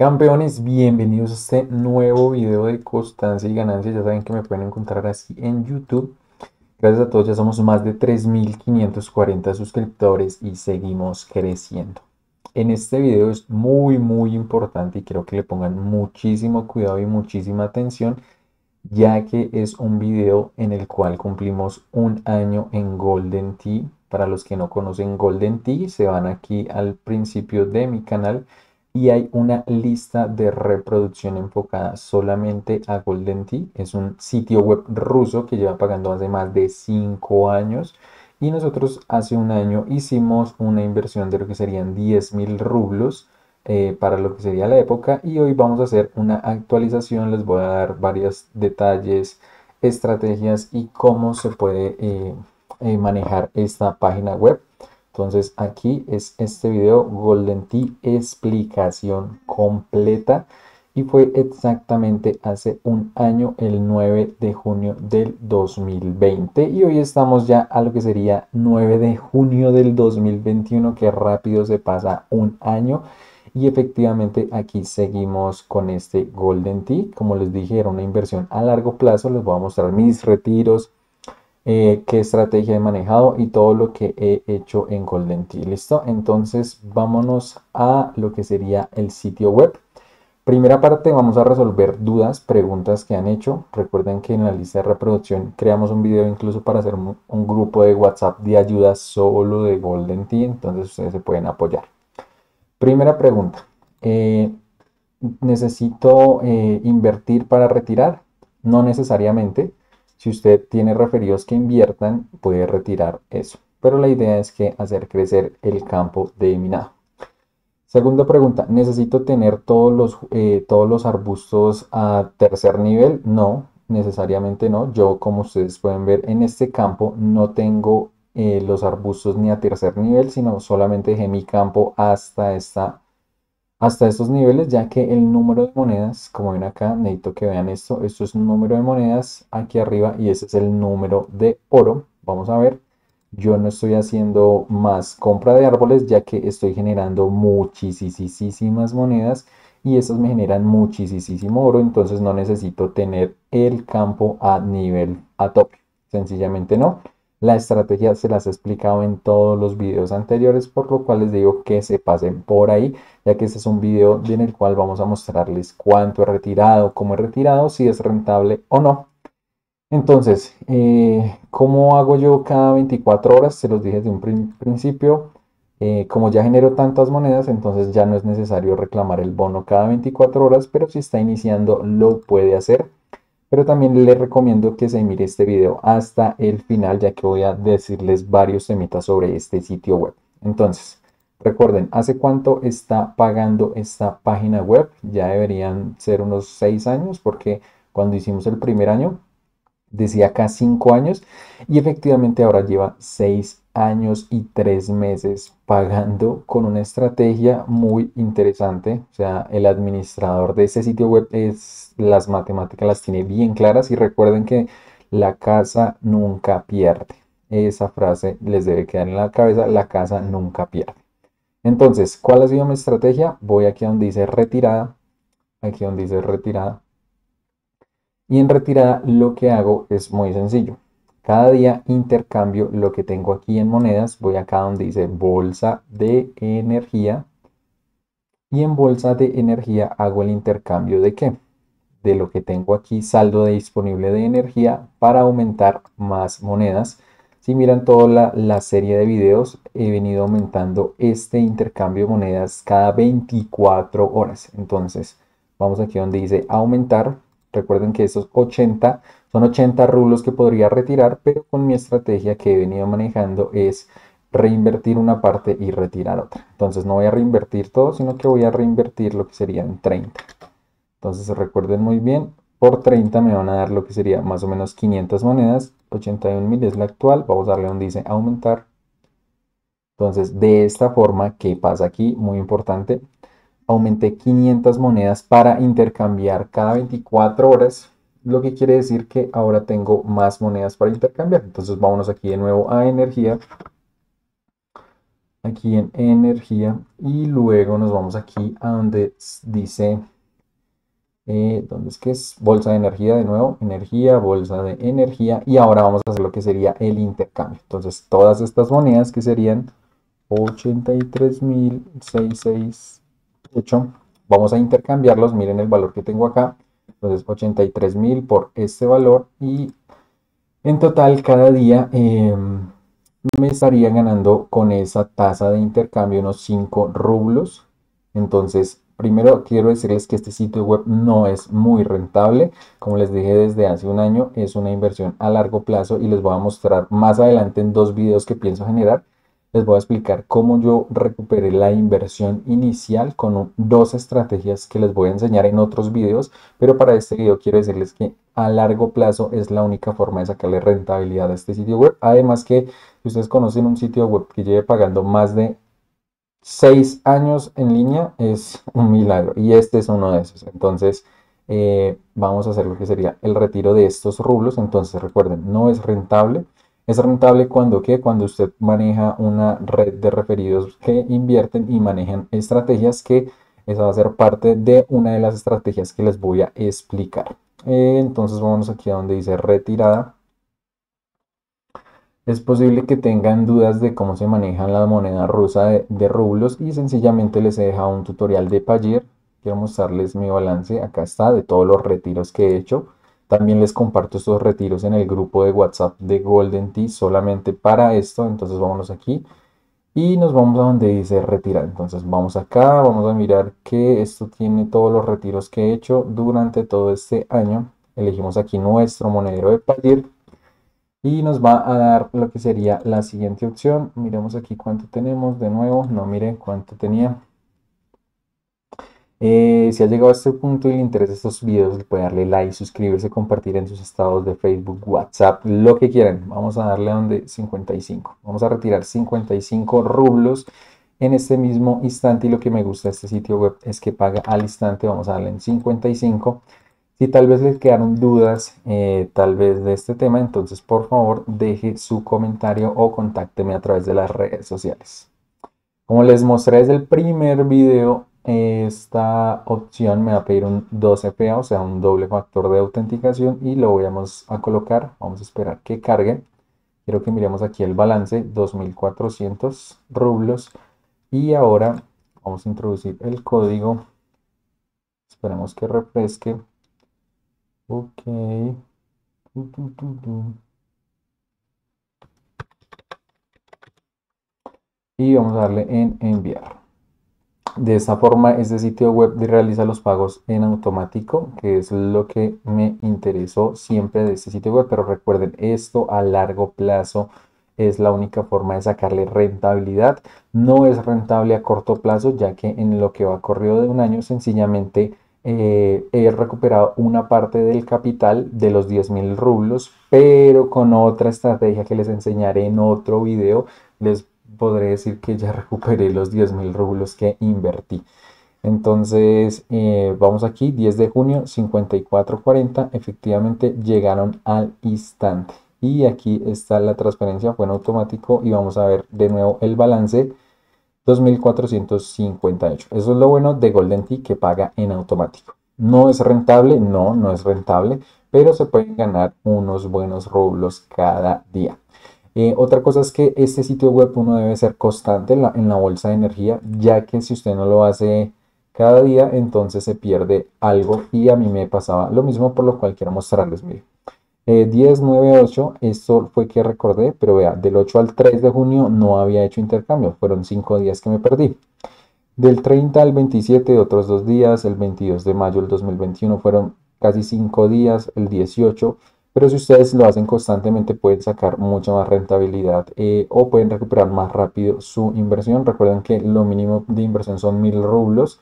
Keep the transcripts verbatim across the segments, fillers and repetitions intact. Campeones, bienvenidos a este nuevo video de Constancia y Ganancia. Ya saben que me pueden encontrar así en YouTube. Gracias a todos, ya somos más de tres mil quinientos cuarenta suscriptores y seguimos creciendo. En este video es muy muy importante y creo que le pongan muchísimo cuidado y muchísima atención, ya que es un video en el cual cumplimos un año en Golden Tea. Para los que no conocen Golden Tea, se van aquí al principio de mi canal y hay una lista de reproducción enfocada solamente a Golden Tea. Es un sitio web ruso que lleva pagando hace más de cinco años y nosotros hace un año hicimos una inversión de lo que serían diez mil rublos eh, para lo que sería la época, y hoy vamos a hacer una actualización. Les voy a dar varios detalles, estrategias y cómo se puede eh, eh, manejar esta página web. Entonces aquí es este video, Golden Tea, explicación completa, y fue exactamente hace un año, el nueve de junio del dos mil veinte, y hoy estamos ya a lo que sería nueve de junio del dos mil veintiuno, que rápido se pasa un año. Y efectivamente aquí seguimos con este Golden Tea. Como les dije, era una inversión a largo plazo. Les voy a mostrar mis retiros, Eh, qué estrategia he manejado y todo lo que he hecho en Golden Tea. Listo, entonces vámonos a lo que sería el sitio web. Primera parte, vamos a resolver dudas, preguntas que han hecho. Recuerden que en la lista de reproducción creamos un video incluso para hacer un, un grupo de WhatsApp de ayuda solo de Golden Tea, entonces ustedes se pueden apoyar. Primera pregunta, eh, ¿necesito eh, invertir para retirar? No necesariamente. Si usted tiene referidos que inviertan, puede retirar eso, pero la idea es que hacer crecer el campo de minado. Segunda pregunta, ¿necesito tener todos los, eh, todos los arbustos a tercer nivel? No, necesariamente no. Yo, como ustedes pueden ver en este campo, no tengo eh, los arbustos ni a tercer nivel, sino solamente dejé mi campo hasta esta hasta estos niveles, ya que el número de monedas, como ven acá, necesito que vean esto, esto es un número de monedas aquí arriba y ese es el número de oro. Vamos a ver, yo no estoy haciendo más compra de árboles, ya que estoy generando muchísimas monedas y esas me generan muchísimo oro, entonces no necesito tener el campo a nivel a tope, sencillamente no. La estrategia se las he explicado en todos los videos anteriores, por lo cual les digo que se pasen por ahí, ya que este es un video en el cual vamos a mostrarles cuánto he retirado, cómo he retirado, si es rentable o no. Entonces, eh, ¿cómo hago yo cada veinticuatro horas? Se los dije desde un prin principio. Eh, como ya genero tantas monedas, entonces ya no es necesario reclamar el bono cada veinticuatro horas, pero si está iniciando lo puede hacer. Pero también les recomiendo que se mire este video hasta el final, ya que voy a decirles varios temitas sobre este sitio web. Entonces, recuerden, ¿hace cuánto está pagando esta página web? Ya deberían ser unos seis años, porque cuando hicimos el primer año, decía acá cinco años. Y efectivamente ahora lleva seis años y tres meses pagando con una estrategia muy interesante. O sea, el administrador de ese sitio web es, las matemáticas las tiene bien claras, y recuerden que la casa nunca pierde. Esa frase les debe quedar en la cabeza, la casa nunca pierde. Entonces, ¿cuál ha sido mi estrategia? Voy aquí donde dice retirada, aquí donde dice retirada. Y en retirada lo que hago es muy sencillo. Cada día intercambio lo que tengo aquí en monedas. Voy acá donde dice bolsa de energía. Y en bolsa de energía hago el intercambio de qué? De lo que tengo aquí, saldo de disponible de energía, para aumentar más monedas. Si miran toda la, la serie de videos, he venido aumentando este intercambio de monedas cada veinticuatro horas. Entonces, vamos aquí donde dice aumentar. Recuerden que estos ochenta son ochenta rublos que podría retirar, pero con mi estrategia que he venido manejando es reinvertir una parte y retirar otra. Entonces no voy a reinvertir todo, sino que voy a reinvertir lo que serían treinta. Entonces recuerden muy bien, por treinta me van a dar lo que sería más o menos quinientas monedas, ochenta y un mil es la actual. Vamos a darle donde dice aumentar. Entonces de esta forma, ¿qué pasa aquí? Muy importante. Aumenté quinientas monedas para intercambiar cada veinticuatro horas, lo que quiere decir que ahora tengo más monedas para intercambiar. Entonces vámonos aquí de nuevo a energía, aquí en energía, y luego nos vamos aquí a donde dice, eh, ¿dónde es que es? Bolsa de energía, de nuevo, energía, bolsa de energía, y ahora vamos a hacer lo que sería el intercambio. Entonces todas estas monedas que serían ochenta y tres mil seiscientos sesenta y ocho, vamos a intercambiarlos, miren el valor que tengo acá, entonces ochenta y tres mil por este valor, y en total cada día eh, me estaría ganando con esa tasa de intercambio unos cinco rublos. Entonces primero quiero decirles que este sitio web no es muy rentable, como les dije desde hace un año, es una inversión a largo plazo y les voy a mostrar más adelante en dos videos que pienso generar. Les voy a explicar cómo yo recuperé la inversión inicial con un, dos estrategias que les voy a enseñar en otros videos, pero para este video quiero decirles que a largo plazo es la única forma de sacarle rentabilidad a este sitio web. Además que si ustedes conocen un sitio web que lleve pagando más de seis años en línea, es un milagro, y este es uno de esos. Entonces eh, vamos a hacer lo que sería el retiro de estos rublos. Entonces recuerden, no es rentable. Es rentable cuando, ¿qué? Cuando usted maneja una red de referidos que invierten y manejan estrategias, que esa va a ser parte de una de las estrategias que les voy a explicar. Eh, entonces vamos aquí a donde dice retirada. Es posible que tengan dudas de cómo se maneja la moneda rusa de, de rublos, y sencillamente les he dejado un tutorial de Payeer. Quiero mostrarles mi balance, acá está, de todos los retiros que he hecho. También les comparto estos retiros en el grupo de WhatsApp de Golden Tea solamente para esto. Entonces vámonos aquí y nos vamos a donde dice retirar. Entonces vamos acá, vamos a mirar que esto tiene todos los retiros que he hecho durante todo este año. Elegimos aquí nuestro monedero de Payeer y nos va a dar lo que sería la siguiente opción. Miremos aquí cuánto tenemos de nuevo. No, miren cuánto tenía. Eh, si ha llegado a este punto y le interesa estos videos, puede darle like, suscribirse, compartir en sus estados de Facebook, WhatsApp, lo que quieran. Vamos a darle a donde cincuenta y cinco. Vamos a retirar cincuenta y cinco rublos en este mismo instante, y lo que me gusta de este sitio web es que paga al instante. Vamos a darle en cincuenta y cinco. Si tal vez les quedaron dudas eh, tal vez de este tema, entonces por favor deje su comentario o contácteme a través de las redes sociales. Como les mostré desde el primer video, esta opción me va a pedir un dos F A, o sea un doble factor de autenticación, y lo vamos a colocar. Vamos a esperar que cargue. Quiero que miremos aquí el balance, dos mil cuatrocientos rublos, y ahora vamos a introducir el código. Esperemos que refresque. Ok, tu, tu, tu, tu. Y vamos a darle en enviar. De esta forma, este sitio web realiza los pagos en automático, que es lo que me interesó siempre de este sitio web. Pero recuerden, esto a largo plazo es la única forma de sacarle rentabilidad. No es rentable a corto plazo, ya que en lo que va corrido de un año, sencillamente eh, he recuperado una parte del capital de los diez mil rublos, pero con otra estrategia que les enseñaré en otro video, les podré decir que ya recuperé los diez mil rublos que invertí. Entonces eh, vamos aquí, diez de junio, cincuenta y cuatro cuarenta. Efectivamente llegaron al instante, y aquí está la transferencia, fue en automático. Y vamos a ver de nuevo el balance, dos mil cuatrocientos cincuenta y ocho. Eso es lo bueno de Golden Tea, que paga en automático. No es rentable, no, no es rentable, pero se pueden ganar unos buenos rublos cada día. Eh, otra cosa es que este sitio web uno debe ser constante en la, en la bolsa de energía, ya que si usted no lo hace cada día, entonces se pierde algo, y a mí me pasaba lo mismo, por lo cual quiero mostrarles. Miren, eh, diez, nueve, ocho, esto fue que recordé, pero vea, del ocho al tres de junio no había hecho intercambio, fueron cinco días que me perdí. Del treinta al veintisiete, otros dos días. El veintidós de mayo del dos mil veintiuno fueron casi cinco días, el dieciocho. Pero si ustedes lo hacen constantemente, pueden sacar mucha más rentabilidad eh, o pueden recuperar más rápido su inversión. Recuerden que lo mínimo de inversión son mil rublos,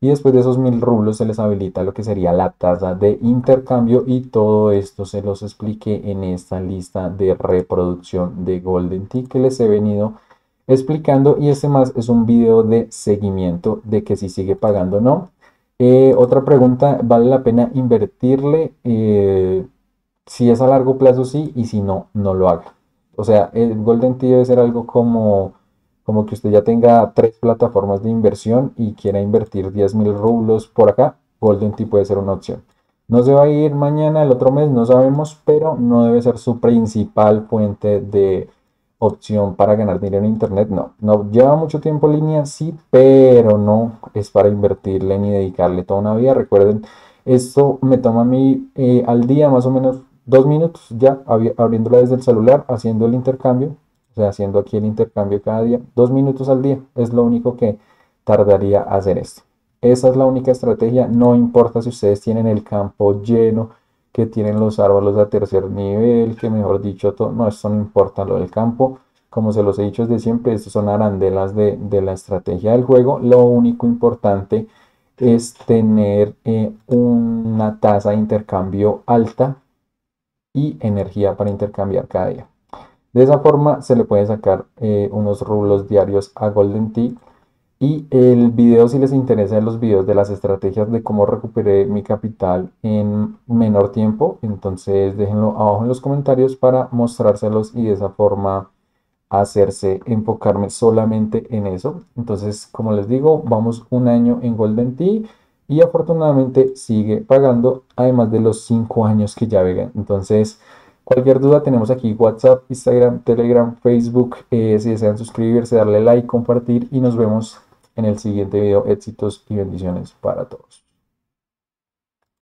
y después de esos mil rublos se les habilita lo que sería la tasa de intercambio, y todo esto se los expliqué en esta lista de reproducción de Golden Tea que les he venido explicando, y este más es un video de seguimiento de que si sigue pagando o no. Eh, otra pregunta, ¿vale la pena invertirle? Eh, Si es a largo plazo, sí, y si no, no lo haga. O sea, el Golden Tea debe ser algo como como que usted ya tenga tres plataformas de inversión y quiera invertir diez mil rublos por acá, Golden Tea puede ser una opción. No se va a ir mañana, el otro mes, no sabemos, pero no debe ser su principal fuente de opción para ganar dinero en internet. No, no lleva mucho tiempo en línea, sí, pero no es para invertirle ni dedicarle toda una vida. Recuerden, esto me toma a mí eh, al día más o menos dos minutos ya, abriéndola desde el celular, haciendo el intercambio, o sea, haciendo aquí el intercambio cada día, dos minutos al día, es lo único que tardaría hacer esto. Esa es la única estrategia, no importa si ustedes tienen el campo lleno, que tienen los árboles a tercer nivel, que mejor dicho, todo, no, esto no importa lo del campo, como se los he dicho desde siempre, estos son arandelas de, de la estrategia del juego. Lo único importante es tener eh, una tasa de intercambio alta y energía para intercambiar cada día. De esa forma se le puede sacar eh, unos rublos diarios a Golden Tea. Y el video, si les interesa, los videos de las estrategias de cómo recuperé mi capital en menor tiempo, entonces déjenlo abajo en los comentarios para mostrárselos y de esa forma hacerse enfocarme solamente en eso. Entonces, como les digo, vamos un año en Golden Tea y afortunadamente sigue pagando, además de los cinco años que ya vegan. Entonces, cualquier duda tenemos aquí WhatsApp, Instagram, Telegram, Facebook. Eh, si desean suscribirse, darle like, compartir y nos vemos en el siguiente video. Éxitos y bendiciones para todos.